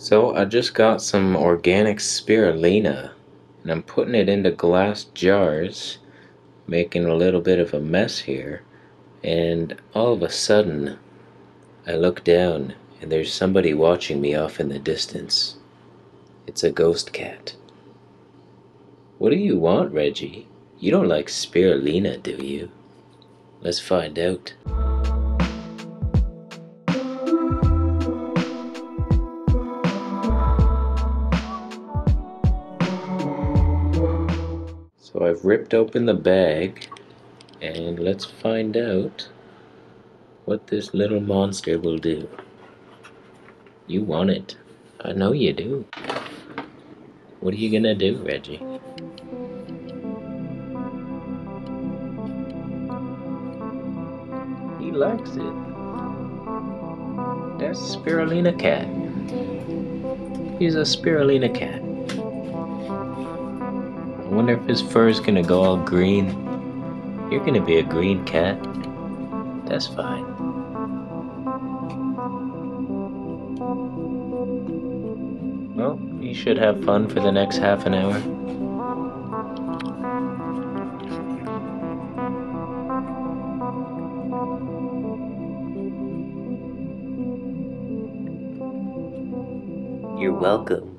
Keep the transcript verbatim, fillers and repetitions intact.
So I just got some organic spirulina and I'm putting it into glass jars, making a little bit of a mess here, and all of a sudden I look down and there's somebody watching me off in the distance. It's a ghost cat. What do you want, Reggie? You don't like spirulina, do you? Let's find out. So I've ripped open the bag, and let's find out what this little monster will do. You want it. I know you do. What are you gonna do, Reggie? He likes it. That's spirulina cat. He's a spirulina cat. I wonder if his fur is gonna go all green. You're gonna be a green cat. That's fine. Well, you should have fun for the next half an hour. You're welcome.